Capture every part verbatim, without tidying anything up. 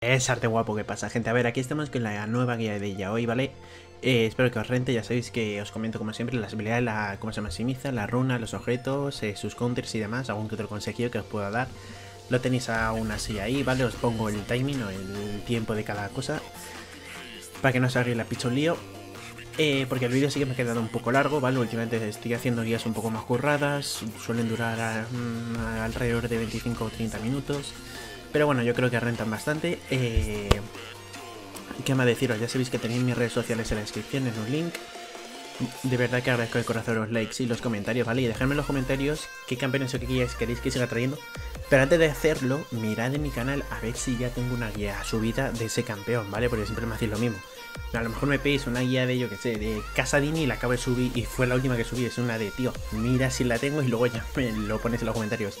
Es arte guapo, ¿qué pasa, gente? A ver, aquí estamos con la nueva guía de Illaoi, ¿vale? Eh, espero que os rente, ya sabéis que os comento como siempre las habilidades, la, cómo se maximiza, la runa, los objetos, eh, sus counters y demás, algún que otro consejillo que os pueda dar. Lo tenéis aún así ahí, ¿vale? Os pongo el timing o el tiempo de cada cosa para que no os hagáis la picha un lío. Eh, porque el vídeo sí que me ha quedado un poco largo, ¿vale? Últimamente estoy haciendo guías un poco más curradas, suelen durar a, a alrededor de veinticinco o treinta minutos. Pero bueno, yo creo que rentan bastante. Eh, ¿Qué más deciros? Ya sabéis que tenéis mis redes sociales en la descripción, en un link. De verdad que agradezco de corazón los likes y los comentarios, ¿vale? Y dejadme en los comentarios qué campeones o qué guías queréis que siga trayendo. Pero antes de hacerlo, mirad en mi canal a ver si ya tengo una guía subida de ese campeón, ¿vale? Porque siempre me hacéis lo mismo. A lo mejor me pedís una guía de, yo que sé, de Casadini y la acabo de subir y fue la última que subí. Es una de, tío, mira si la tengo y luego ya me lo ponéis en los comentarios.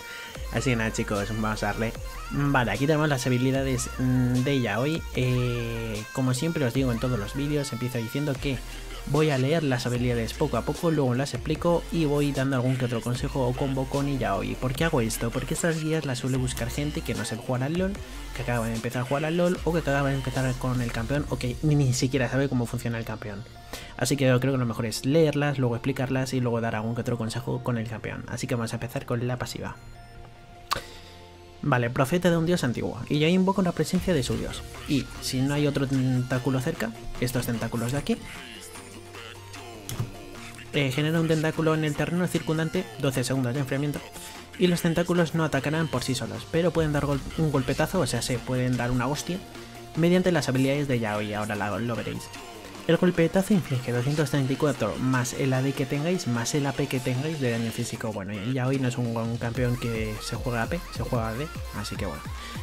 Así que nada, chicos, vamos a darle. Vale, aquí tenemos las habilidades de Illaoi. Eh, como siempre os digo en todos los vídeos, empiezo diciendo que voy a leer las habilidades poco a poco, luego las explico y voy dando algún que otro consejo o combo con Illaoi. ¿Por qué hago esto? Porque estas guías las suele buscar gente que no sabe jugar al LOL, que acaba de empezar a jugar al LOL o que acaba de empezar con el campeón o que ni siquiera sabe cómo funciona el campeón. Así que yo creo que lo mejor es leerlas, luego explicarlas y luego dar algún que otro consejo con el campeón. Así que vamos a empezar con la pasiva. Vale, profeta de un dios antiguo. Y ya invoca una presencia de su dios. Y si no hay otro tentáculo cerca, estos tentáculos de aquí... Eh, genera un tentáculo en el terreno circundante, doce segundos de enfriamiento, y los tentáculos no atacarán por sí solos, pero pueden dar gol un golpetazo, o sea, se pueden dar una hostia, mediante las habilidades de Illaoi, ahora la, lo veréis. El golpetazo inflige doscientos treinta y cuatro más el A D que tengáis, más el A P que tengáis de daño físico. Bueno, Illaoi no es un, un campeón que se juega A P, se juega A D, así que bueno.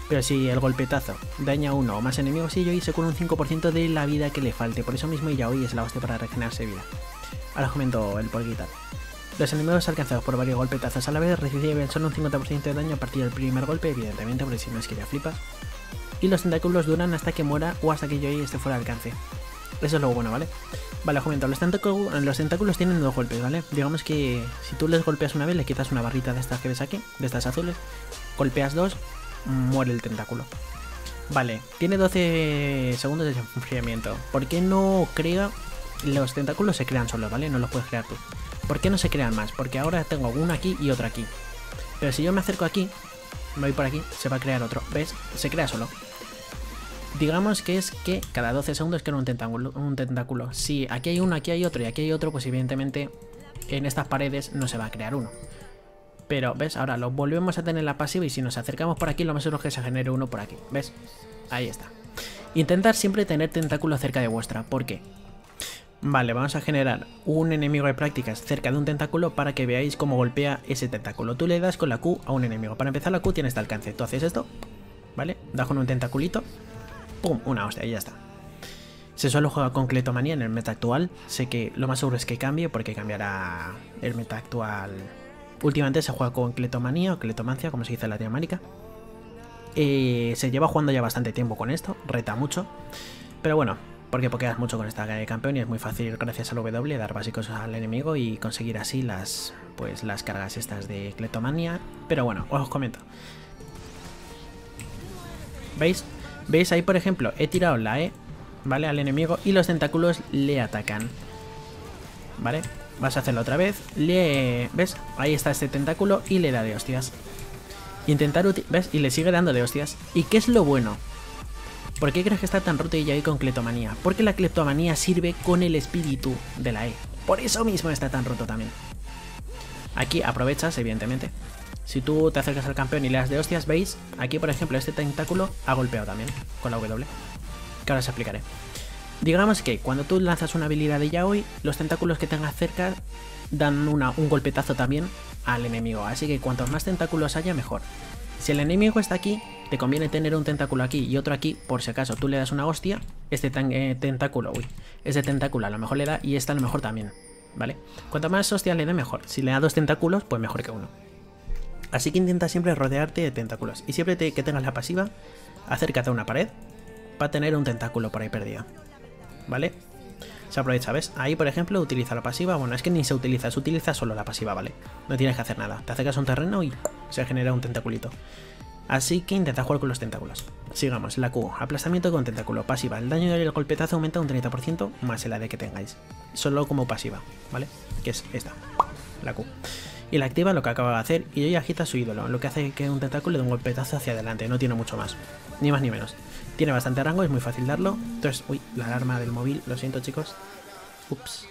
Pero si el golpetazo daña a uno o más enemigos, Illaoi se cura un cinco por ciento de la vida que le falte, por eso mismo Illaoi es la hostia para regenerarse vida. Ahora os comento el porquita. Los enemigos alcanzados por varios golpetazos a la vez reciben solo un cincuenta por ciento de daño a partir del primer golpe, evidentemente, porque si no es que ya flipas. Y los tentáculos duran hasta que muera o hasta que Illaoi esté fuera de alcance. Eso es lo bueno, ¿vale? Vale, os comento, los, los tentáculos tienen dos golpes, ¿vale? Digamos que si tú les golpeas una vez, le quitas una barrita de estas que ves aquí, de estas azules, golpeas dos, muere el tentáculo. Vale, tiene doce segundos de enfriamiento. ¿Por qué no crea...? Los tentáculos se crean solos, ¿vale? No los puedes crear tú. ¿Por qué no se crean más? Porque ahora tengo uno aquí y otro aquí. Pero si yo me acerco aquí, me voy por aquí, se va a crear otro. ¿Ves? Se crea solo. Digamos que es que cada doce segundos crea un tentáculo. Un tentáculo. Si aquí hay uno, aquí hay otro y aquí hay otro, pues evidentemente en estas paredes no se va a crear uno. Pero, ¿ves? Ahora lo volvemos a tener la pasiva y si nos acercamos por aquí, lo más seguro es que se genere uno por aquí. ¿Ves? Ahí está. Intentar siempre tener tentáculos cerca de vuestra. ¿Por qué? Vale, vamos a generar un enemigo de prácticas cerca de un tentáculo para que veáis cómo golpea ese tentáculo. Tú le das con la Q a un enemigo. Para empezar, la Q tiene este alcance. Tú haces esto, ¿vale? Das con un tentaculito, ¡pum! Una hostia y ya está. Se suele jugar con Cleptomanía en el meta actual. Sé que lo más seguro es que cambie porque cambiará el meta actual. Últimamente se juega con Cleptomanía o Cleptomancia, como se dice en Latinoamérica. Eh, se lleva jugando ya bastante tiempo con esto, reta mucho. Pero bueno... Porque pokeas mucho con esta de campeón y es muy fácil gracias al W dar básicos al enemigo y conseguir así las, pues, las cargas estas de Cleptomanía. Pero bueno, os comento. ¿Veis? ¿Veis? Ahí por ejemplo he tirado la E, ¿vale? Al enemigo y los tentáculos le atacan. ¿Vale? Vas a hacerlo otra vez. Le... ¿Ves? Ahí está este tentáculo y le da de hostias. Intentar utilizar... ¿Ves? Y le sigue dando de hostias. ¿Y qué es lo bueno? ¿Por qué crees que está tan roto Illaoi con Cleptomanía? Porque la Cleptomanía sirve con el espíritu de la E. Por eso mismo está tan roto también. Aquí aprovechas, evidentemente. Si tú te acercas al campeón y le das de hostias, ¿veis? Aquí, por ejemplo, este tentáculo ha golpeado también con la W. Que ahora os explicaré. Digamos que cuando tú lanzas una habilidad de Illaoi, los tentáculos que tengas cerca dan una, un golpetazo también al enemigo. Así que cuantos más tentáculos haya, mejor. Si el enemigo está aquí... Te conviene tener un tentáculo aquí y otro aquí, por si acaso tú le das una hostia, este eh, tentáculo, uy, este tentáculo a lo mejor le da y esta a lo mejor también, ¿vale? Cuanto más hostias le dé, mejor. Si le da dos tentáculos, pues mejor que uno. Así que intenta siempre rodearte de tentáculos y siempre te, que tengas la pasiva, acércate a una pared para tener un tentáculo por ahí perdido, ¿vale? Se aprovecha, ¿ves? Ahí, por ejemplo, utiliza la pasiva, bueno, es que ni se utiliza, se utiliza solo la pasiva, ¿vale? No tienes que hacer nada, te acercas a un terreno y se genera un tentaculito. Así que intenta jugar con los tentáculos. Sigamos, la Q, aplastamiento con tentáculo, pasiva. El daño del golpetazo aumenta un treinta por ciento más el A D que tengáis. Solo como pasiva, ¿vale? Que es esta, la Q. Y la activa lo que acaba de hacer, y hoy agita su ídolo, lo que hace que un tentáculo dé un golpetazo hacia adelante, no tiene mucho más. Ni más ni menos. Tiene bastante rango, es muy fácil darlo. Entonces, uy, la alarma del móvil, lo siento chicos. Ups.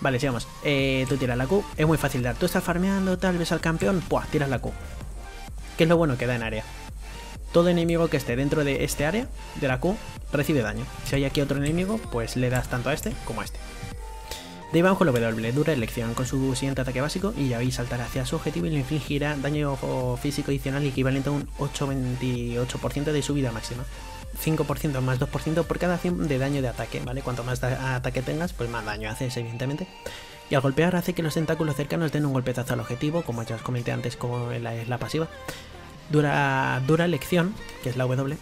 Vale, sigamos. Eh, tú tiras la Q, es muy fácil dar. Tú estás farmeando, tal vez al campeón, ¡puah! Tiras la Q. Que es lo bueno que da en área. Todo enemigo que esté dentro de este área, de la Q, recibe daño. Si hay aquí otro enemigo, pues le das tanto a este como a este. De ahí bajo lo W, dura elección, con su siguiente ataque básico, y ya veis saltar hacia su objetivo y le infligirá daño físico adicional equivalente a un ocho coma veintiocho por ciento de su vida máxima. cinco por ciento más dos por ciento por cada cien de daño de ataque, ¿vale? Cuanto más ataque tengas, pues más daño haces, evidentemente. Y al golpear hace que los tentáculos cercanos den un golpetazo al objetivo, como ya os comenté antes con la, la pasiva. Dura, dura elección, que es la W,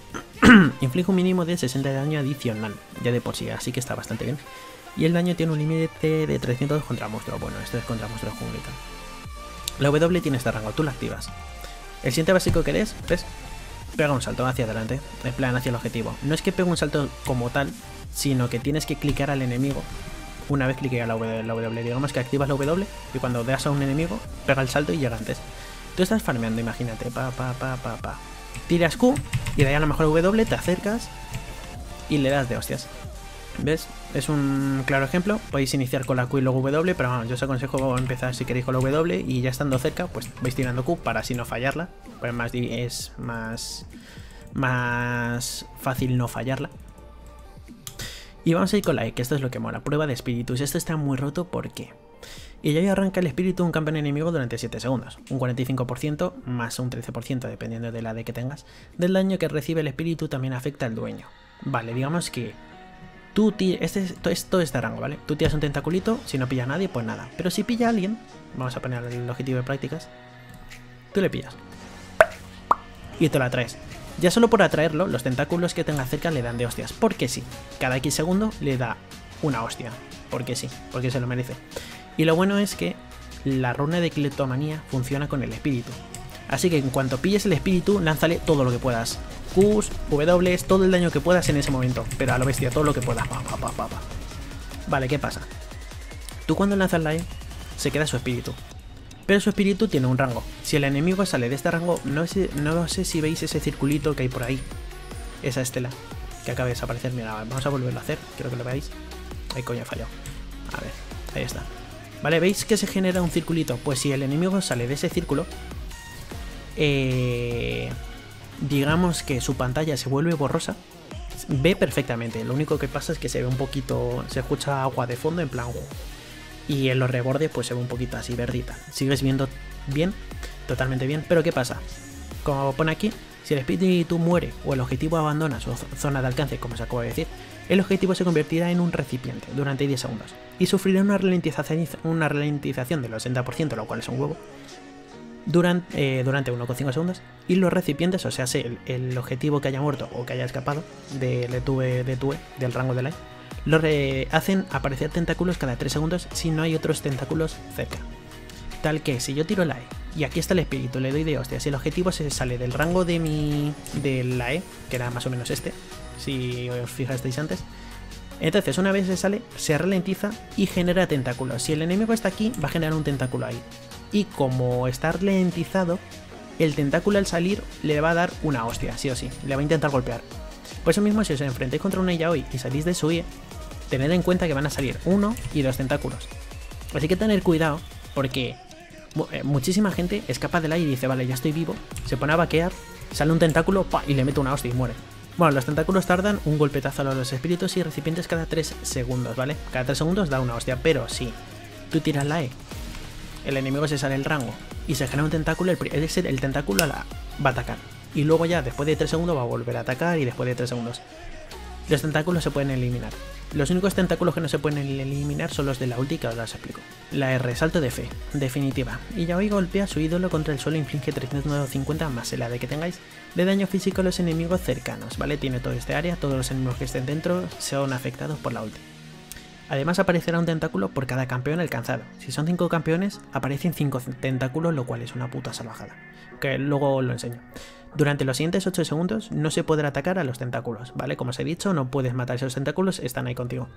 inflige un mínimo de sesenta de daño adicional, ya de por sí, así que está bastante bien. Y el daño tiene un límite de trescientos contra monstruos. Bueno, esto es contra monstruos jungla. La W tiene este rango, tú la activas. El siguiente básico que des, ¿ves? Pega un salto hacia adelante, en plan hacia el objetivo. No es que pegue un salto como tal, sino que tienes que clicar al enemigo. Una vez cliquea la W, la W, digamos que activas la W y cuando das a un enemigo, pega el salto y llega antes. Tú estás farmeando, imagínate, pa, pa, pa, pa, pa. Tiras Q y de ahí a lo mejor W, te acercas y le das de hostias. ¿Ves? Es un claro ejemplo. Podéis iniciar con la Q y luego W, pero vamos, yo os aconsejo empezar si queréis con la W y ya estando cerca, pues vais tirando Q para así no fallarla. Pues más es más, más fácil no fallarla. Y vamos a ir con la E, que esto es lo que mola. Prueba de espíritus. Esto está muy roto, ¿por qué? Y ya arranca el espíritu de un campeón enemigo durante siete segundos, un cuarenta y cinco por ciento más un trece por ciento dependiendo de la D que tengas, del daño que recibe el espíritu también afecta al dueño. Vale, digamos que tú este es todo este, este rango, ¿vale? Tú tiras un tentaculito, si no pilla a nadie, pues nada. Pero si pilla a alguien, vamos a poner el objetivo de prácticas, tú le pillas y te lo atraes. Ya solo por atraerlo, los tentáculos que tenga cerca le dan de hostias, porque sí. Cada X segundo le da una hostia, porque sí, porque se lo merece. Y lo bueno es que la runa de Cleptomanía funciona con el espíritu. Así que en cuanto pilles el espíritu, lánzale todo lo que puedas. Qs, W, todo el daño que puedas en ese momento. Pero a lo bestia, todo lo que puedas. Pa, pa, pa, pa, pa. Vale, ¿qué pasa? Tú cuando lanzas la E, se queda su espíritu. Pero su espíritu tiene un rango. Si el enemigo sale de este rango, no sé, no sé si veis ese circulito que hay por ahí. Esa estela que acaba de desaparecer. Mira, vamos a volverlo a hacer. Quiero que lo veáis. Ay, coño, he fallado. A ver, ahí está. Vale, ¿veis que se genera un circulito? Pues si el enemigo sale de ese círculo, eh, digamos que su pantalla se vuelve borrosa. Ve perfectamente, lo único que pasa es que se ve un poquito, se escucha agua de fondo en plan... Y en los rebordes pues se ve un poquito así verdita. Sigues viendo bien, totalmente bien, pero ¿qué pasa? Como pone aquí, si el espíritu muere o el objetivo abandona su zona de alcance, como se acaba de decir, el objetivo se convertirá en un recipiente durante diez segundos y sufrirá una ralentización, una ralentización del ochenta por ciento, lo cual es un huevo, durante, eh, durante uno coma cinco segundos, y los recipientes, o sea, si el, el objetivo que haya muerto o que haya escapado de, de, tu, de tu, del rango de la E, lo re hacen aparecer tentáculos cada tres segundos si no hay otros tentáculos cerca. Tal que si yo tiro la E y aquí está el espíritu, le doy de hostia, si el objetivo se sale del rango de, mi, de la E, que era más o menos este, si os fijasteis antes, entonces una vez se sale, se ralentiza y genera tentáculos. Si el enemigo está aquí, va a generar un tentáculo ahí, y como está ralentizado, el tentáculo al salir le va a dar una hostia, sí o sí, le va a intentar golpear. Por eso mismo, si os enfrentáis contra una Illaoi y salís de su E, tened en cuenta que van a salir uno y dos tentáculos, así que tener cuidado, porque muchísima gente escapa del A y dice, vale, ya estoy vivo, se pone a vaquear, sale un tentáculo, ¡pah!, y le mete una hostia y muere. Bueno, los tentáculos tardan un golpetazo a los espíritus y recipientes cada tres segundos, ¿vale? Cada tres segundos da una hostia, pero si tú tiras la E, el enemigo se sale el rango y se genera un tentáculo, el, el, el tentáculo la va a atacar. Y luego ya, después de tres segundos, va a volver a atacar y después de tres segundos. Los tentáculos se pueden eliminar. Los únicos tentáculos que no se pueden eliminar son los de la ulti, que ahora os explico. La R, salto de fe, definitiva. Y ya hoy golpea a su ídolo contra el suelo, inflige trescientos cincuenta más el A D que tengáis de daño físico a los enemigos cercanos, ¿vale? Tiene todo este área, todos los enemigos que estén dentro son afectados por la ulti. Además aparecerá un tentáculo por cada campeón alcanzado. Si son cinco campeones, aparecen cinco tentáculos, lo cual es una puta salvajada, que luego os lo enseño. Durante los siguientes ocho segundos no se podrá atacar a los tentáculos, ¿vale? Como os he dicho, no puedes matar esos tentáculos, están ahí contigo.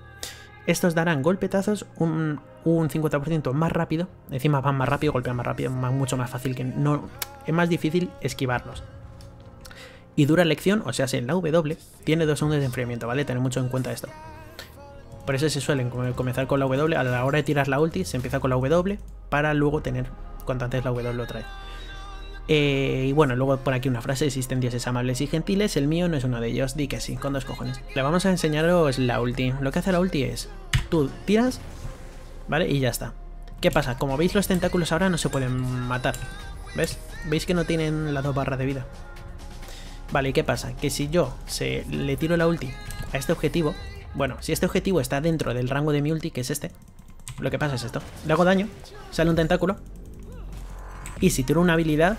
Estos darán golpetazos un, un cincuenta por ciento más rápido, encima van más rápido, golpean más rápido, más, mucho más fácil, que no, es más difícil esquivarlos. Y dura lección, o sea, si en la W tiene dos segundos de enfriamiento, ¿vale? Tener mucho en cuenta esto. Por eso se suelen comenzar con la W, a la hora de tirar la ulti se empieza con la W para luego tener cuanto antes la W otra vez. Eh, y bueno, luego por aquí una frase: existen dioses amables y gentiles, el mío no es uno de ellos, di que sí, con dos cojones. Le vamos a enseñaros la ulti. Lo que hace la ulti es, tú tiras, ¿vale? Y ya está. ¿Qué pasa? Como veis, los tentáculos ahora no se pueden matar, ¿ves? Veis que no tienen las dos barras de vida. Vale, ¿y qué pasa? Que si yo se, le tiro la ulti a este objetivo, bueno, si este objetivo está dentro del rango de mi ulti, que es este, lo que pasa es esto. Le hago daño, sale un tentáculo, y si tiro una habilidad,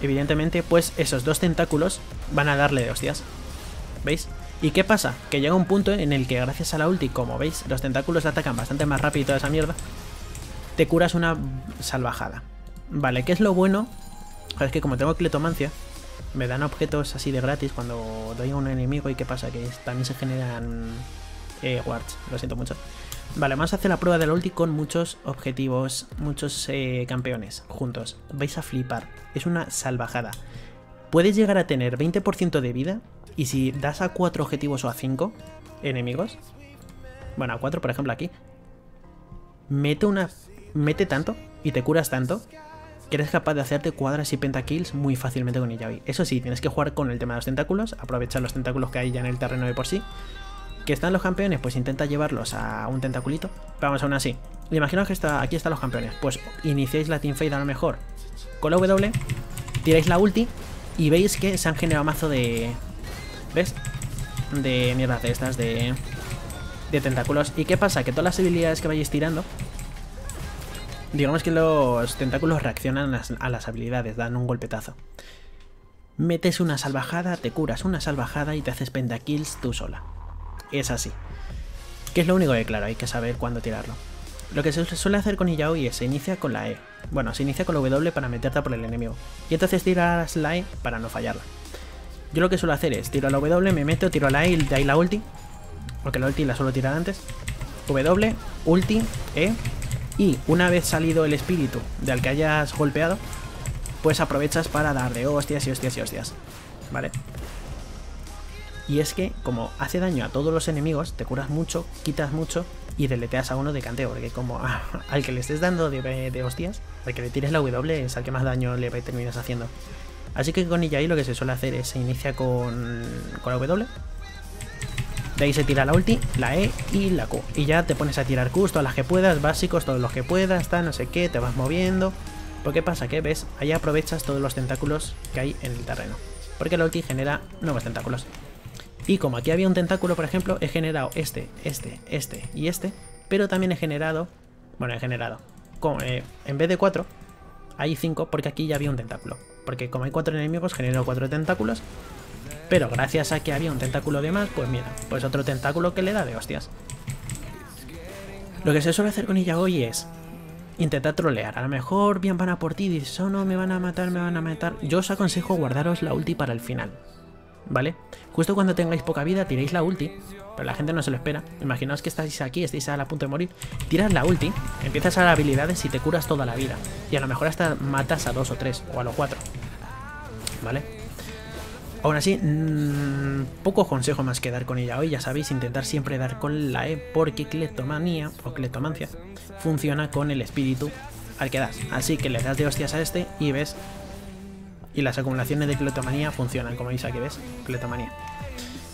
evidentemente, pues esos dos tentáculos van a darle de hostias. ¿Veis? ¿Y qué pasa? Que llega un punto en el que, gracias a la ulti, como veis, los tentáculos atacan bastante más rápido y toda esa mierda, te curas una salvajada. Vale, ¿qué es lo bueno? Es que como tengo cleptomancia, me dan objetos así de gratis cuando doy a un enemigo. ¿Y qué pasa? Que también se generan eh, wards, lo siento mucho. Vale, vamos a hacer la prueba de la ulti con muchos objetivos, muchos eh, campeones juntos. Vais a flipar, es una salvajada. Puedes llegar a tener veinte por ciento de vida y si das a cuatro objetivos o a cinco enemigos, bueno, a cuatro por ejemplo aquí, mete, una, mete tanto y te curas tanto que eres capaz de hacerte cuadras y pentakills muy fácilmente con Illaoi. Eso sí, tienes que jugar con el tema de los tentáculos, aprovechar los tentáculos que hay ya en el terreno de por sí. ¿Que están los campeones? Pues intenta llevarlos a un tentaculito. Vamos, aún así, imaginaos que está, aquí están los campeones. Pues iniciáis la teamfight a lo mejor con la W, tiráis la ulti y veis que se han generado mazo de... ¿Ves? De mierdas de estas, de, de tentáculos. ¿Y qué pasa? Que todas las habilidades que vayáis tirando, digamos que los tentáculos reaccionan a las habilidades, dan un golpetazo. Metes una salvajada, te curas una salvajada y te haces pentakills tú sola. Es así. Que es lo único que, claro, hay que saber cuándo tirarlo. Lo que se suele hacer con Illaoi es, se inicia con la E. Bueno, se inicia con la W para meterte por el enemigo. Y entonces tiras la E para no fallarla. Yo lo que suelo hacer es, tiro a la W, me meto, tiro a la E y de ahí la ulti. Porque la ulti la suelo tirar antes. W, ulti, E. Y una vez salido el espíritu del que hayas golpeado, pues aprovechas para dar de hostias y hostias y hostias. ¿Vale? Y es que, como hace daño a todos los enemigos, te curas mucho, quitas mucho y deleteas a uno de canteo. Porque como ah, al que le estés dando de, de hostias, al que le tires la W es al que más daño le terminas haciendo. Así que con Illaoi lo que se suele hacer es, se inicia con, con la W, de ahí se tira la ulti, la E y la Q. Y ya te pones a tirar Qs, todas las que puedas, básicos, todos los que puedas, tal, no sé qué, te vas moviendo. Porque pasa que, ves, ahí aprovechas todos los tentáculos que hay en el terreno. Porque la ulti genera nuevos tentáculos. Y como aquí había un tentáculo, por ejemplo, he generado este, este, este y este, pero también he generado, bueno, he generado, con, eh, en vez de cuatro, hay cinco, porque aquí ya había un tentáculo. Porque como hay cuatro enemigos, genero cuatro tentáculos, pero gracias a que había un tentáculo de más, pues mira, pues otro tentáculo que le da de hostias. Lo que se suele hacer con Illaoi es intentar trolear. A lo mejor bien van a por ti, dices, oh no, me van a matar, me van a matar. Yo os aconsejo guardaros la ulti para el final. ¿Vale? Justo cuando tengáis poca vida tiráis la ulti, pero la gente no se lo espera. Imaginaos que estáis aquí, estáis a la punto de morir, tiras la ulti, empiezas a dar habilidades y te curas toda la vida. Y a lo mejor hasta matas a dos o tres, o a los cuatro. ¿Vale? Aún así, mmm, poco consejo más que dar con Illaoi. Ya sabéis, intentar siempre dar con la E, porque Cleptomanía o Cleptomancia funciona con el espíritu al que das. Así que le das de hostias a este y ves... Y las acumulaciones de cleptomanía funcionan, como veis aquí, ¿ves? Cleptomanía.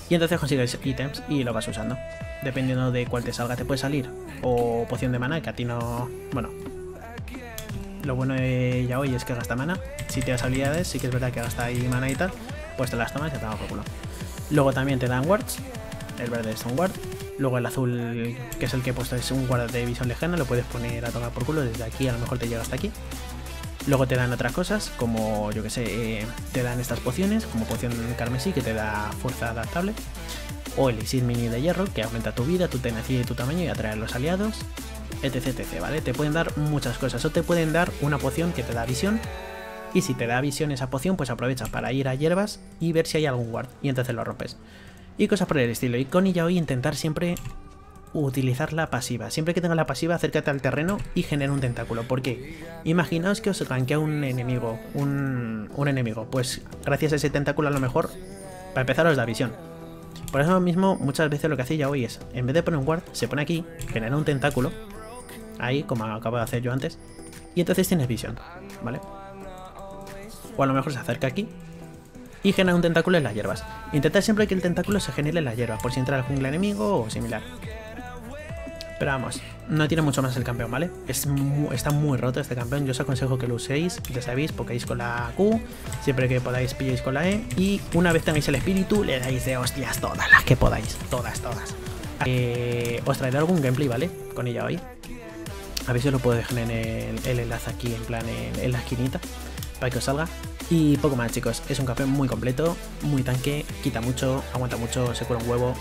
Y entonces consigues ítems y lo vas usando. Dependiendo de cuál te salga, te puede salir. O poción de mana, que a ti no... Bueno. Lo bueno de Illaoi es que gasta mana. Si te das habilidades, sí que es verdad que gasta ahí mana y tal. Pues te las tomas y te vas por culo. Luego también te dan wards. El verde es un ward. Luego el azul, que es el que he puesto, es un ward de visión lejana. Lo puedes poner a tomar por culo desde aquí. A lo mejor te llega hasta aquí. Luego te dan otras cosas, como yo que sé, eh, te dan estas pociones, como poción carmesí que te da fuerza adaptable. o elixir mini de hierro que aumenta tu vida, tu tenacidad y tu tamaño y atrae a los aliados, etc, etc, ¿vale? Te pueden dar muchas cosas, o te pueden dar una poción que te da visión, y si te da visión esa poción, pues aprovecha para ir a hierbas y ver si hay algún ward, y entonces lo rompes. Y cosas por el estilo, y con Illaoi intentar siempre utilizar la pasiva. Siempre que tengas la pasiva, acércate al terreno y genera un tentáculo. ¿Por qué? Imaginaos que os ganquea un enemigo, un, un enemigo, pues gracias a ese tentáculo a lo mejor, para empezar os da visión. Por eso mismo muchas veces lo que hace Illaoi es, en vez de poner un ward, se pone aquí, genera un tentáculo, ahí, como acabo de hacer yo antes, y entonces tienes visión, ¿vale? O a lo mejor se acerca aquí y genera un tentáculo en las hierbas. Intentad siempre que el tentáculo se genere en las hierbas, por si entra el jungla enemigo o similar. Pero vamos, no tiene mucho más el campeón, ¿vale? Es muy, está muy roto este campeón, yo os aconsejo que lo uséis, ya sabéis, pokéis con la Q, siempre que podáis pilléis con la E, y una vez tengáis el espíritu, le dais de hostias todas las que podáis, todas, todas. Eh, os traeré algún gameplay, ¿vale? Con Illaoi. A ver si os lo puedo dejar en el, el enlace aquí, en plan, en, en la esquinita, para que os salga. Y poco más, chicos, es un campeón muy completo, muy tanque, quita mucho, aguanta mucho, se cura un huevo,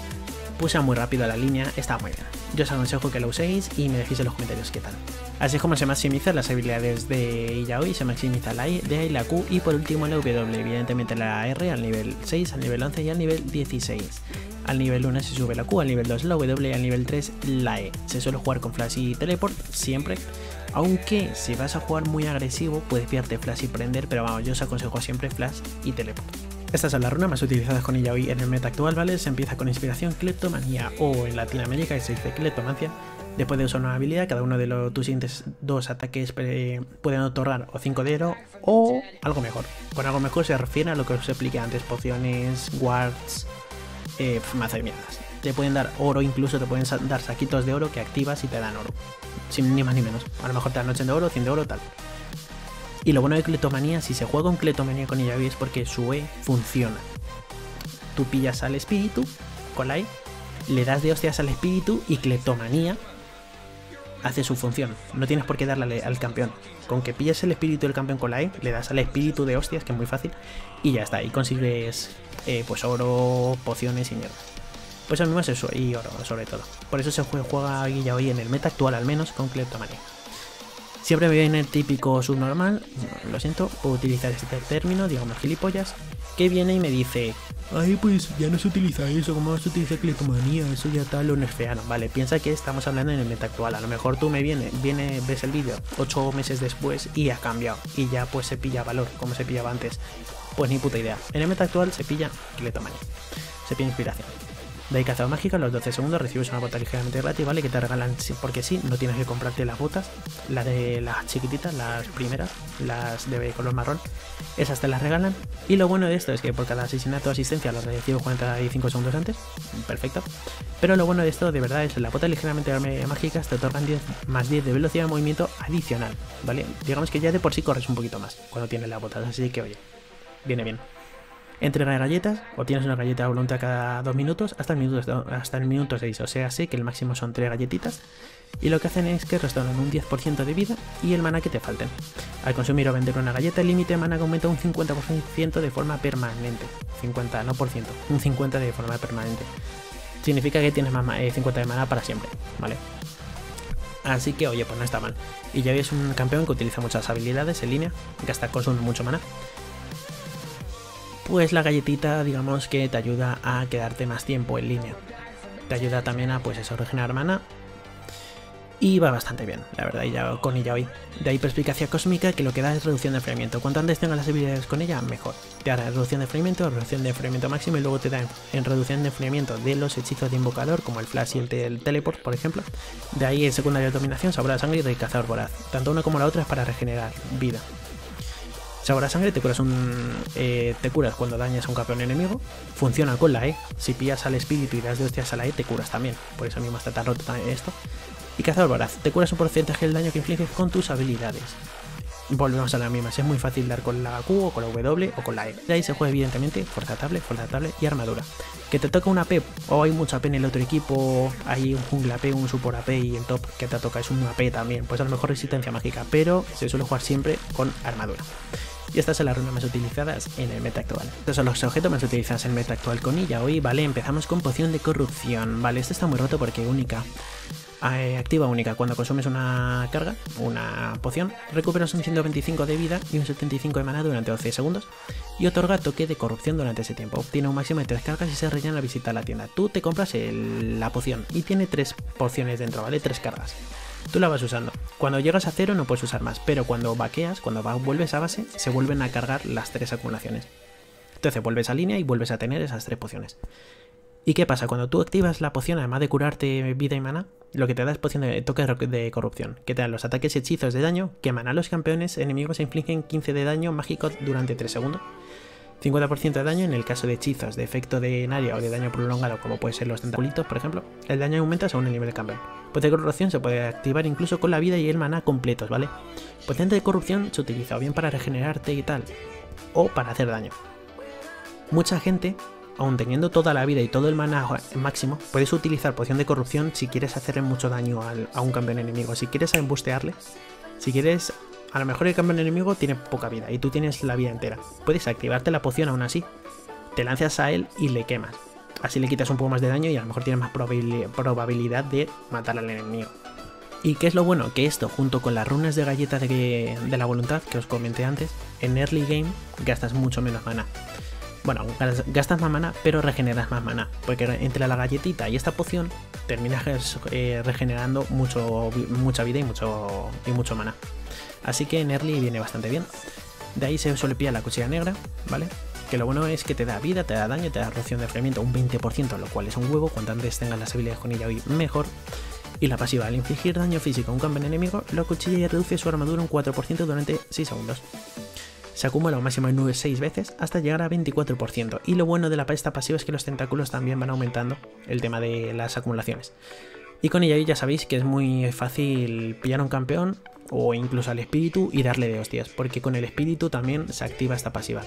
puse muy rápido a la línea, está muy bien. Yo os aconsejo que lo uséis y me dejéis en los comentarios qué tal. Así es como se maximizan las habilidades de Illaoi, se maximiza la I, de I, la Q y por último la W, evidentemente la R al nivel seis, al nivel once y al nivel dieciséis. Al nivel uno se sube la Q, al nivel dos la W y al nivel tres la E. Se suele jugar con flash y teleport siempre, aunque si vas a jugar muy agresivo puedes pillarte flash y prender, pero vamos, yo os aconsejo siempre flash y teleport. Estas son las runas más utilizadas con Illaoi en el meta actual, ¿vale? Se empieza con inspiración Cleptomanía, o en Latinoamérica que se dice Cleptomancia. Después de usar una habilidad, cada uno de los, tus siguientes dos ataques eh, pueden otorgar o cinco de oro o algo mejor. Con algo mejor se refiere a lo que os expliqué antes, pociones, wards, eh, maza de mierdas. Te pueden dar oro, incluso te pueden dar saquitos de oro que activas y te dan oro. Sin ni más ni menos. A lo mejor te dan ochenta de oro, cien de oro, tal. Y lo bueno de Cleptomanía, si se juega un Cleptomanía con Illaoi es porque su E funciona. Tú pillas al espíritu con la E, le das de hostias al espíritu y Cleptomanía hace su función. No tienes por qué darle al campeón. Con que pillas el espíritu del campeón con la E, le das al espíritu de hostias, que es muy fácil, y ya está. Y consigues eh, pues oro, pociones y mierda. Pues al mismo es eso, y oro sobre todo. Por eso se juega Illaoi en el meta actual, al menos, con Cleptomanía. Siempre me viene el típico subnormal, lo siento, puedo utilizar este término, digamos gilipollas, que viene y me dice: ay, pues ya no se utiliza eso, ¿cómo se utiliza Cleptomanía? Eso ya tal, lo nerfearon. Vale, piensa que estamos hablando en el meta actual, a lo mejor tú me viene, viene ves el vídeo ocho meses después y ha cambiado, y ya pues se pilla valor, como se pillaba antes. Pues ni puta idea, en el meta actual se pilla Cleptomanía, se pilla inspiración. De ahí cazado mágica, a los doce segundos recibes una bota ligeramente gratis, ¿vale? Que te regalan porque sí, no tienes que comprarte las botas, las de las chiquititas, las primeras, las de color marrón, esas te las regalan. Y lo bueno de esto es que por cada asesinato o asistencia los recibes cuarenta y cinco segundos antes, perfecto. Pero lo bueno de esto de verdad es que las botas ligeramente mágicas te otorgan diez más diez de velocidad de movimiento adicional, ¿vale? Digamos que ya de por sí corres un poquito más cuando tienes las botas, así que oye, viene bien. Entre las galletas, obtienes una galleta a voluntad cada dos minutos hasta el minuto, hasta el minuto seis, o sea, sé que el máximo son tres galletitas. Y lo que hacen es que restauran un diez por ciento de vida y el mana que te falten. Al consumir o vender una galleta, el límite de mana aumenta un cincuenta por ciento de forma permanente. cincuenta, no por ciento, un cincuenta de forma permanente. Significa que tienes más eh, cincuenta de mana para siempre, ¿vale? Así que, oye, pues no está mal. Y ya veis un campeón que utiliza muchas habilidades en línea, gasta consume mucho mana. Pues la galletita, digamos que te ayuda a quedarte más tiempo en línea. Te ayuda también a, pues eso, regenerar mana. Y va bastante bien, la verdad, y ya con Illaoi. De ahí perspicacia cósmica, que lo que da es reducción de enfriamiento. Cuanto antes tengas las habilidades con ella, mejor. Te hará reducción de enfriamiento, reducción de enfriamiento máximo, y luego te da en, en reducción de enfriamiento de los hechizos de invocador, como el flash y el, te el teleport, por ejemplo. De ahí el secundario de dominación, sabor a sangre y del cazador voraz. Tanto una como la otra es para regenerar vida. Sabor a sangre, te curas, un, eh, te curas cuando dañas a un campeón enemigo, funciona con la E, si pillas al espíritu y das de hostias a la E te curas también, por eso mismo está tan roto esto. Y cazador voraz, te curas un porcentaje del daño que infliges con tus habilidades. Volvemos a las mismas, es muy fácil dar con la Q o con la W o con la E. De ahí se juega evidentemente fuerza atable, fuerza atable y armadura. Que te toca una A P o hay mucha A P en el otro equipo, hay un jungla A P, un support A P y el top que te toca es una A P también, pues a lo mejor resistencia mágica, pero se suele jugar siempre con armadura. Y estas son las runas más utilizadas en el meta actual. Estos son los objetos más utilizados en el meta actual con Illaoi, ¿vale? Empezamos con poción de corrupción, ¿vale? Este está muy roto porque única. Eh, activa única, cuando consumes una carga, una poción, recuperas un ciento veinticinco de vida y un setenta y cinco de maná durante doce segundos y otorga toque de corrupción durante ese tiempo. Obtiene un máximo de tres cargas y se rellena la visita a la tienda. Tú te compras el, la poción y tiene tres porciones dentro, ¿vale? tres cargas. Tú la vas usando. Cuando llegas a cero no puedes usar más, pero cuando vaqueas, cuando va, vuelves a base, se vuelven a cargar las tres acumulaciones. Entonces vuelves a línea y vuelves a tener esas tres pociones. ¿Y qué pasa? Cuando tú activas la poción, además de curarte vida y maná, lo que te da es poción de toque de corrupción, que te dan los ataques y hechizos de daño, que maná a los campeones enemigos e infligen quince de daño mágico durante tres segundos, cincuenta por ciento de daño en el caso de hechizos, de efecto de área o de daño prolongado, como puede ser los tentaculitos, por ejemplo. El daño aumenta según el nivel de campeón. Poción de corrupción se puede activar incluso con la vida y el maná completos, ¿vale? Poción de corrupción se utiliza o bien para regenerarte y tal, o para hacer daño. Mucha gente, aun teniendo toda la vida y todo el maná máximo, puedes utilizar poción de corrupción si quieres hacerle mucho daño al, a un campeón enemigo, si quieres embustearle, si quieres... A lo mejor el campeón enemigo tiene poca vida y tú tienes la vida entera. Puedes activarte la poción aún así, te lanzas a él y le quemas. Así le quitas un poco más de daño y a lo mejor tienes más probabilidad de matar al enemigo. ¿Y qué es lo bueno? Que esto, junto con las runas de galletas de, de la voluntad que os comenté antes, en early game gastas mucho menos maná. Bueno, gastas más maná, pero regeneras más maná, porque entre la galletita y esta poción terminas eh, regenerando mucho, mucha vida y mucho, y mucho maná. Así que en early viene bastante bien. De ahí se suele pillar la cuchilla negra, ¿vale? Que lo bueno es que te da vida, te da daño, te da reducción de enfriamiento un veinte por ciento, lo cual es un huevo. Cuanto antes tengas las habilidades con Illaoi, mejor. Y la pasiva, al infligir daño físico a un campeón enemigo, la cuchilla reduce su armadura un cuatro por ciento durante seis segundos. Se acumula un máximo de seis veces hasta llegar a veinticuatro por ciento. Y lo bueno de la pasta pasiva es que los tentáculos también van aumentando el tema de las acumulaciones. Y con Illaoi ya sabéis que es muy fácil pillar a un campeón o incluso al espíritu y darle de hostias, porque con el espíritu también se activa esta pasiva.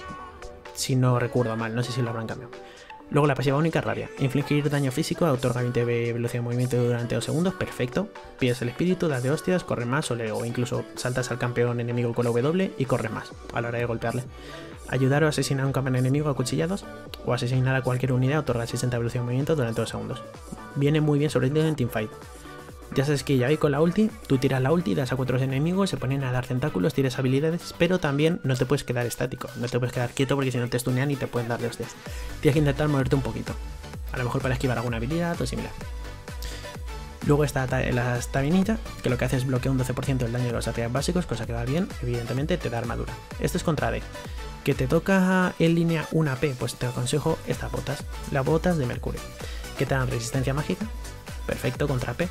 Si no recuerdo mal, no sé si lo habrán cambiado. Luego la pasiva única, rabia. Infligir daño físico, otorga veinte de velocidad de movimiento durante dos segundos, perfecto. Pides el espíritu, das de hostias, corres más o, le, o incluso saltas al campeón enemigo con la W y corres más a la hora de golpearle. Ayudar o asesinar a un campeón enemigo a cuchillados o asesinar a cualquier unidad, otorga sesenta de velocidad de movimiento durante dos segundos. Viene muy bien, sobre todo en teamfight. Ya sabes que Illaoi con la ulti, tú tiras la ulti, das a cuatro enemigos, se ponen a dar tentáculos, tiras habilidades, pero también no te puedes quedar estático, no te puedes quedar quieto porque si no te stunean y te pueden dar de hostias. Tienes que intentar moverte un poquito, a lo mejor para esquivar alguna habilidad o similar. Luego está la tabinita, que lo que hace es bloquear un doce por ciento del daño de los ataques básicos, cosa que va bien, evidentemente te da armadura. Esto es contra D. Que te toca en línea una P, pues te aconsejo estas botas, las botas de Mercurio, que te dan resistencia mágica, perfecto contra P.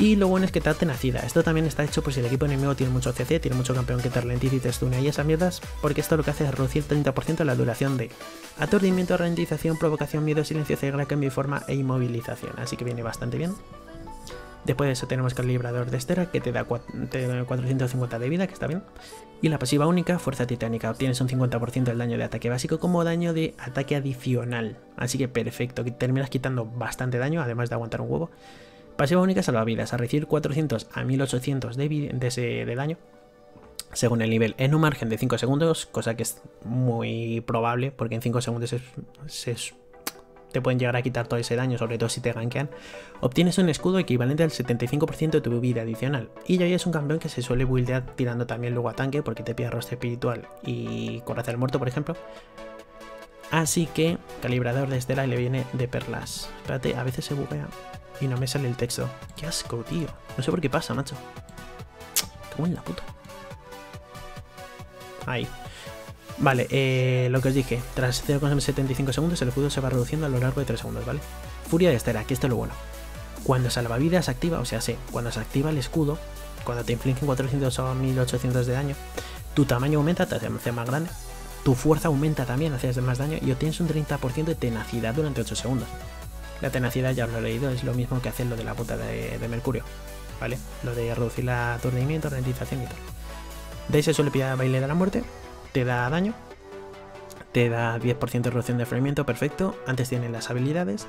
Y lo bueno es que te da tenacida. Esto también está hecho por si el equipo enemigo tiene mucho C C, tiene mucho campeón que te ralentiza y te stuna y esas mierdas, porque esto lo que hace es reducir treinta por ciento la duración de aturdimiento, ralentización, provocación, miedo, silencio, ceguera, cambio de forma e inmovilización. Así que viene bastante bien. Después de eso tenemos calibrador de estera, que te da cuatrocientos cincuenta de vida, que está bien. Y la pasiva única, fuerza titánica. Obtienes un cincuenta por ciento del daño de ataque básico como daño de ataque adicional. Así que perfecto, que terminas quitando bastante daño, además de aguantar un huevo. Pasiva única salvavidas, a recibir cuatrocientos a mil ochocientos de, de, de daño según el nivel en un margen de cinco segundos, cosa que es muy probable porque en cinco segundos es, es, te pueden llegar a quitar todo ese daño, sobre todo si te gankean. Obtienes un escudo equivalente al setenta y cinco por ciento de tu vida adicional. Y ya es un campeón que se suele buildear tirando también luego a tanque porque te pide rostro espiritual y corazón muerto, por ejemplo. Así que calibrador de estela le viene de perlas. Espérate, a veces se buguea y no me sale el texto. ¡Qué asco, tío! No sé por qué pasa, macho. ¡Cómo en la puta! Ahí. Vale, eh, lo que os dije. Tras cero coma setenta y cinco segundos el escudo se va reduciendo a lo largo de tres segundos, ¿vale? Furia de estera, que esto es lo bueno. Cuando salvavidas se activa, o sea, sí, cuando se activa el escudo, cuando te infligen cuatrocientos a mil ochocientos de daño, tu tamaño aumenta, te hace más grande, tu fuerza aumenta también, haces más daño y obtienes un treinta por ciento de tenacidad durante ocho segundos. La tenacidad, ya os lo he leído, es lo mismo que hacer lo de la bota de, de Mercurio, ¿vale? Lo de reducir el aturdimiento, ralentización y tal. De ahí se suele pillar baile de la muerte, te da daño, te da diez por ciento de reducción de enfriamiento, perfecto. Antes tienen las habilidades.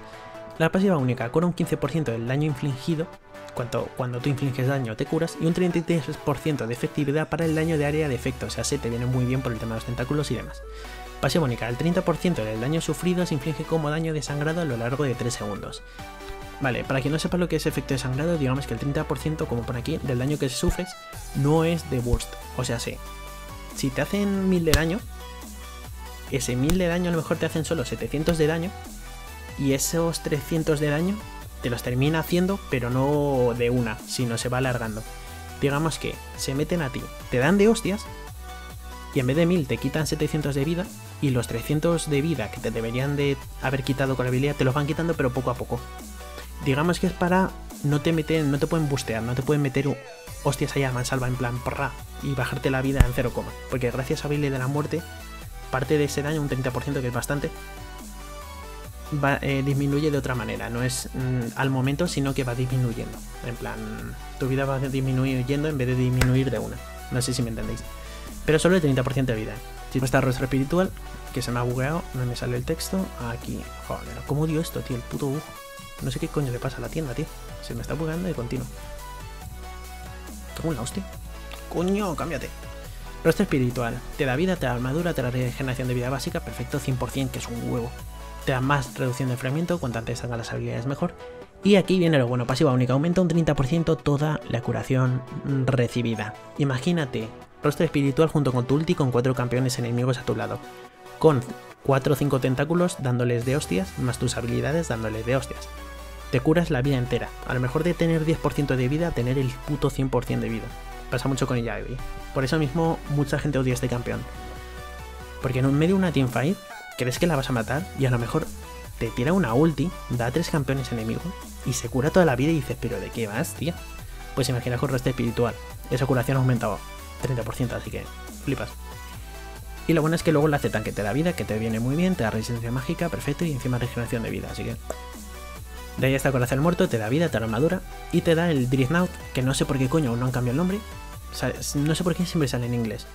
La pasiva única, con un quince por ciento del daño infligido, Cuando, cuando tú infliges daño te curas, y un treinta y tres por ciento de efectividad para el daño de área de efecto, o sea, se te viene muy bien por el tema de los tentáculos y demás. Pasiva única, el treinta por ciento del daño sufrido se inflige como daño de sangrado a lo largo de tres segundos. Vale, para quien no sepa lo que es efecto de sangrado, digamos que el treinta por ciento, como por aquí, del daño que sufres no es de burst, o sea, sí. Si te hacen mil de daño, ese mil de daño a lo mejor te hacen solo setecientos de daño, y esos trescientos de daño te los termina haciendo, pero no de una, sino se va alargando. Digamos que se meten a ti, te dan de hostias, y en vez de mil te quitan setecientos de vida, y los trescientos de vida que te deberían de haber quitado con la habilidad te los van quitando, pero poco a poco. Digamos que es para... no te meten, no te pueden bustear, no te pueden meter hostias allá a mansalva en plan porra y bajarte la vida en cero coma, porque gracias a Baile de la Muerte, parte de ese daño, un treinta por ciento que es bastante, va, eh, disminuye de otra manera, no es mm, al momento, sino que va disminuyendo, en plan, tu vida va disminuyendo en vez de disminuir de una, no sé si me entendéis, pero solo el treinta por ciento de vida. Si no está rostro espiritual, que se me ha bugueado, no me sale el texto, aquí, joder, ¿cómo dio esto, tío? El puto bug, no sé qué coño le pasa a la tienda, tío, se me está bugueando de continuo, tengo una hostia, coño, cámbiate. Rostro espiritual, te da vida, te da armadura, te da regeneración de vida básica, perfecto, cien por ciento, que es un huevo. Te da más reducción de enfriamiento, cuanto antes salgan las habilidades mejor. Y aquí viene lo bueno, pasiva única, aumenta un treinta por ciento toda la curación recibida. Imagínate, rostro espiritual junto con tu ulti con cuatro campeones enemigos a tu lado, con cuatro o cinco tentáculos dándoles de hostias, más tus habilidades dándoles de hostias. Te curas la vida entera, a lo mejor de tener diez por ciento de vida a tener el puto cien por ciento de vida. Pasa mucho con ella, baby. Por eso mismo mucha gente odia a este campeón. Porque en medio de una teamfight, crees que la vas a matar y a lo mejor te tira una ulti, da a tres campeones enemigos y se cura toda la vida y dices, pero ¿de qué vas, tío? Pues imagina con rostro espiritual. Esa curación ha aumentado treinta por ciento, así que flipas. Y lo bueno es que luego le hace tanque, te da vida, que te viene muy bien, te da resistencia mágica, perfecto, y encima regeneración de vida, así que... De ahí está Corazón Muerto, te da vida, te da armadura y te da el Dreadnought, que no sé por qué coño aún no han cambiado el nombre. No sé por qué siempre sale en inglés.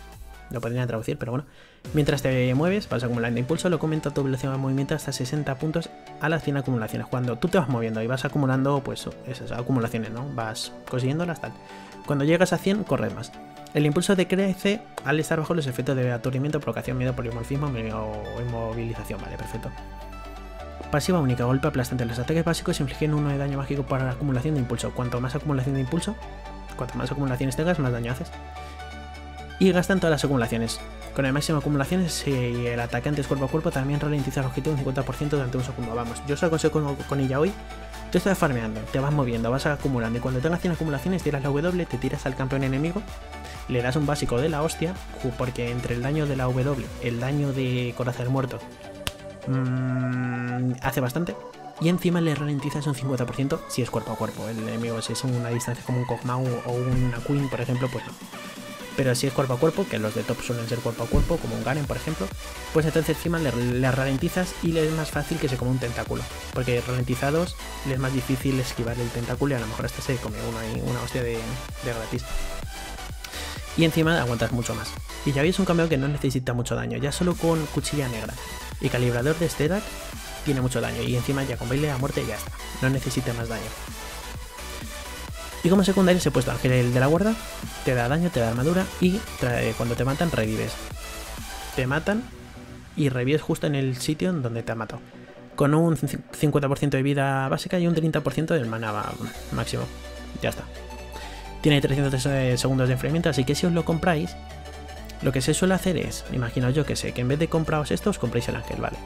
Lo podrían traducir, pero bueno. Mientras te mueves, vas acumulando impulso, lo comenta tu velocidad de movimiento hasta sesenta puntos a las cien acumulaciones. Cuando tú te vas moviendo y vas acumulando, pues esas acumulaciones, ¿no? Vas consiguiéndolas tal. Cuando llegas a cien, corres más. El impulso decrece al estar bajo los efectos de aturdimiento, provocación, miedo, polimorfismo o inmovilización. Vale, perfecto. Pasiva única, golpe aplastante. Los ataques básicos infligen uno de daño mágico para la acumulación de impulso. Cuanto más acumulación de impulso, cuanto más acumulaciones tengas, más daño haces. Y gastan todas las acumulaciones. Con el máximo de acumulaciones, si el atacante es cuerpo a cuerpo, también ralentiza el objetivo un cincuenta por ciento durante un segundo. Vamos, yo os aconsejo con Illaoi. Tú estás farmeando, te vas moviendo, vas acumulando. Y cuando tengas cien acumulaciones, tiras la W, te tiras al campeón enemigo, le das un básico de la hostia, porque entre el daño de la W, el daño de Corazón Muerto, Mm, hace bastante, y encima le ralentizas un cincuenta por ciento si es cuerpo a cuerpo el enemigo. Si es una distancia como un Kog'Maw o una Queen, por ejemplo, pues no, pero si es cuerpo a cuerpo, que los de top suelen ser cuerpo a cuerpo, como un Garen, por ejemplo, pues entonces encima le, le ralentizas y le es más fácil que se coma un tentáculo, porque ralentizados le es más difícil esquivar el tentáculo y a lo mejor hasta se come uno ahí, una hostia de, de gratis. Y encima aguantas mucho más. Y ya veis, un campeón que no necesita mucho daño, ya solo con Cuchilla Negra y Calibrador de Sterak tiene mucho daño, y encima ya con Baile a Muerte ya está, no necesita más daño. Y como secundaria se ha puesto Ángel de la Guarda, te da daño, te da armadura y trae, cuando te matan revives. Te matan y revives justo en el sitio en donde te ha matado. Con un cincuenta por ciento de vida básica y un treinta por ciento del mana máximo. Ya está. Tiene trescientos segundos de enfriamiento, así que si os lo compráis, lo que se suele hacer es, imaginaos yo que sé, que en vez de compraros esto, os compráis el ángel, vale.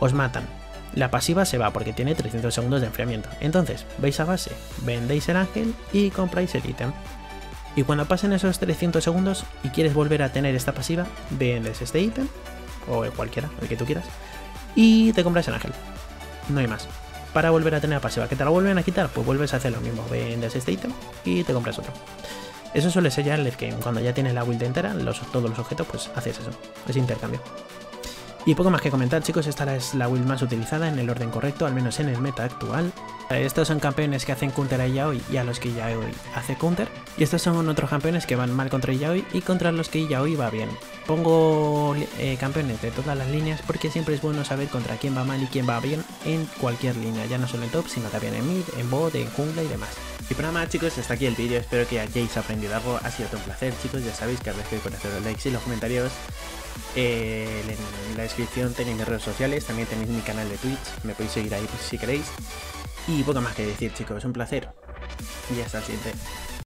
Os matan. La pasiva se va porque tiene trescientos segundos de enfriamiento. Entonces, vais a base, vendéis el ángel y compráis el ítem. Y cuando pasen esos trescientos segundos y quieres volver a tener esta pasiva, vendes este ítem, o cualquiera, el que tú quieras, y te compras el ángel. No hay más. Para volver a tener la pasiva, que te la vuelven a quitar, pues vuelves a hacer lo mismo, vendes este ítem y te compras otro. Eso suele ser ya el late game, cuando ya tienes la build entera, los, todos los objetos, pues haces eso, ese intercambio. Y poco más que comentar, chicos, esta es la build más utilizada en el orden correcto, al menos en el meta actual. Estos son campeones que hacen counter a Illaoi y a los que Illaoi hace counter, y estos son otros campeones que van mal contra Illaoi y contra los que Illaoi va bien. Pongo eh, campeones de todas las líneas porque siempre es bueno saber contra quién va mal y quién va bien en cualquier línea, ya no solo en top, sino también en mid, en bot, en jungla y demás. Y por nada más, chicos, hasta aquí el vídeo. Espero que hayáis aprendido algo. Ha sido todo un placer, chicos. Ya sabéis que agradezco con hacer los likes y los comentarios. Eh, en la descripción tenéis mis redes sociales, también tenéis mi canal de Twitch, me podéis seguir ahí si queréis. Y poco más que decir, chicos, un placer. Y hasta el siguiente.